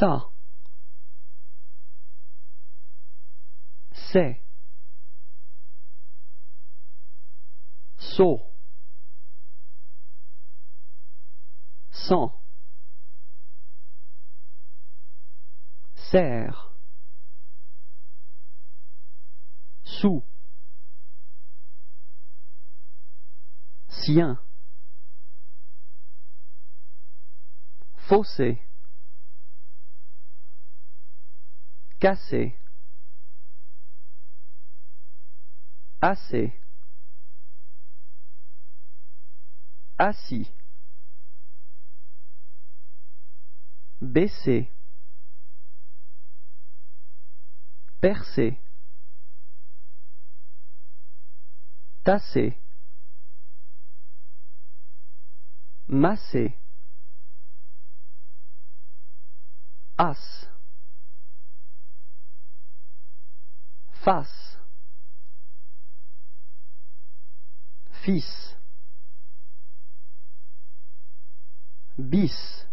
Ça, c'est, so, sans, serre, sous, sien, fossé, cassé, assez, assis, baissé, percé, tassé, massé, as, face, fils, bis,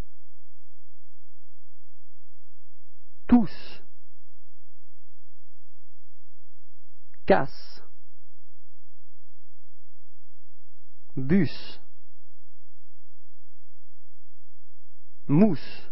tous, casse, bus, mousse,